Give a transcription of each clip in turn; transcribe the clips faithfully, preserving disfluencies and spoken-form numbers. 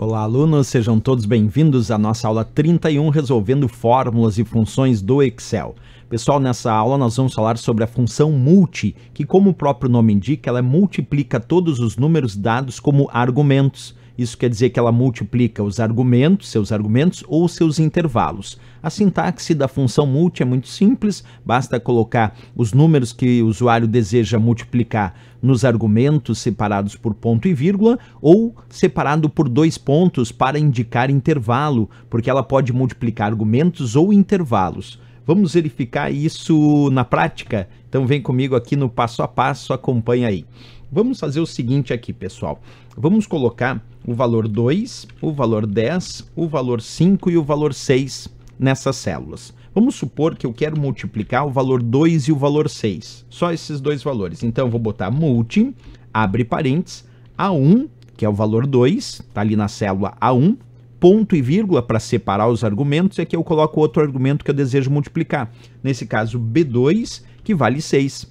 Olá, alunos! Sejam todos bem-vindos à nossa aula trinta e um, resolvendo fórmulas e funções do Excel. Pessoal, nessa aula nós vamos falar sobre a função MULT, que, como o próprio nome indica, ela multiplica todos os números dados como argumentos. Isso quer dizer que ela multiplica os argumentos, seus argumentos ou seus intervalos. A sintaxe da função MULT é muito simples, basta colocar os números que o usuário deseja multiplicar nos argumentos separados por ponto e vírgula ou separado por dois pontos para indicar intervalo, porque ela pode multiplicar argumentos ou intervalos. Vamos verificar isso na prática? Então vem comigo aqui no passo a passo, acompanha aí. Vamos fazer o seguinte aqui, pessoal. Vamos colocar o valor dois, o valor dez, o valor cinco e o valor seis nessas células. Vamos supor que eu quero multiplicar o valor dois e o valor seis, só esses dois valores. Então eu vou botar multi, abre parênteses, A um, que é o valor dois, está ali na célula A um, ponto e vírgula para separar os argumentos, e aqui eu coloco outro argumento que eu desejo multiplicar. Nesse caso, B dois, que vale seis.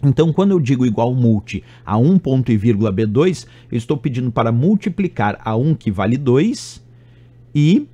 Então, quando eu digo igual multi a um ponto e vírgula B dois, eu estou pedindo para multiplicar A um, que vale dois, e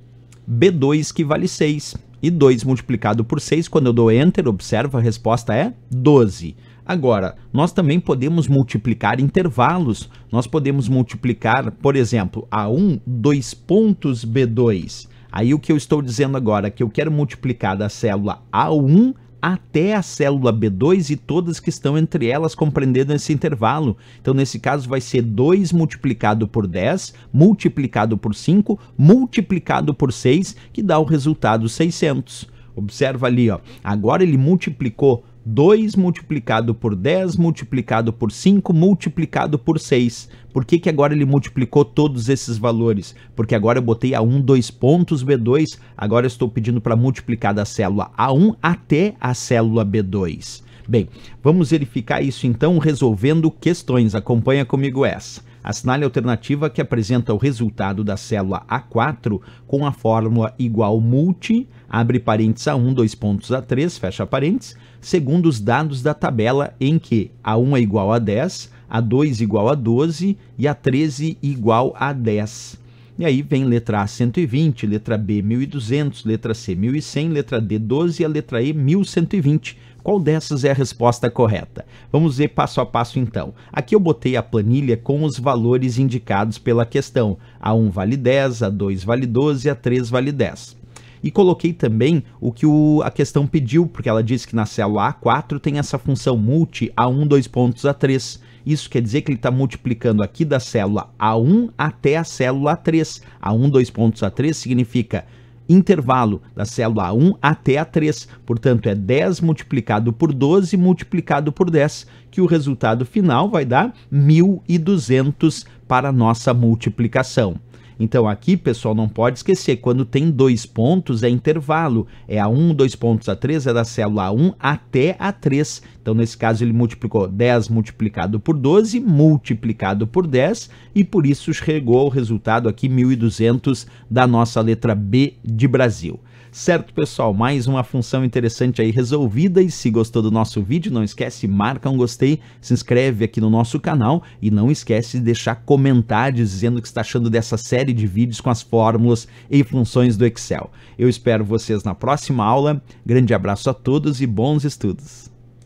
B dois, que vale seis. E dois multiplicado por seis, quando eu dou Enter, observa, a resposta é doze. Agora, nós também podemos multiplicar intervalos. Nós podemos multiplicar, por exemplo, A um, dois pontos B dois. Aí o que eu estou dizendo agora é que eu quero multiplicar da célula A um até a célula B dois e todas que estão entre elas compreendendo esse intervalo. Então, nesse caso, vai ser dois multiplicado por dez, multiplicado por cinco, multiplicado por seis, que dá o resultado seiscentos. Observa ali, ó. Agora ele multiplicou dois multiplicado por dez, multiplicado por cinco, multiplicado por seis. Por que que agora ele multiplicou todos esses valores? Porque agora eu botei A um, dois pontos B dois, agora eu estou pedindo para multiplicar da célula A um até a célula B dois. Bem, vamos verificar isso então resolvendo questões. Acompanha comigo essa. Assinale a alternativa que apresenta o resultado da célula A quatro com a fórmula igual multi, abre parênteses A um, dois pontos A três, fecha parênteses, segundo os dados da tabela em que A um é igual a dez, A dois igual a doze e A treze igual a dez. E aí vem letra A cento e vinte, letra B mil e duzentos, letra C mil e cem, letra D doze e a letra E mil cento e vinte. Qual dessas é a resposta correta? Vamos ver passo a passo então. Aqui eu botei a planilha com os valores indicados pela questão. A um vale dez, A dois vale doze, A três vale dez. E coloquei também o que o, a questão pediu, porque ela disse que na célula A quatro tem essa função multi A um, dois pontos A três. Isso quer dizer que ele está multiplicando aqui da célula A um até a célula A três. A um, dois pontos A três significa intervalo da célula A um até A três, portanto é dez multiplicado por doze multiplicado por dez, que o resultado final vai dar mil e duzentos para a nossa multiplicação. Então aqui, pessoal, não pode esquecer, quando tem dois pontos é intervalo, é A um, dois pontos A três, é da célula A um até A três. Então nesse caso ele multiplicou dez multiplicado por doze, multiplicado por dez, e por isso chegou o resultado aqui mil e duzentos da nossa letra B de Brasil. Certo, pessoal? Mais uma função interessante aí resolvida, e se gostou do nosso vídeo, não esquece, marca um gostei, se inscreve aqui no nosso canal e não esquece de deixar comentários dizendo o que está achando dessa série de vídeos com as fórmulas e funções do Excel. Eu espero vocês na próxima aula, grande abraço a todos e bons estudos!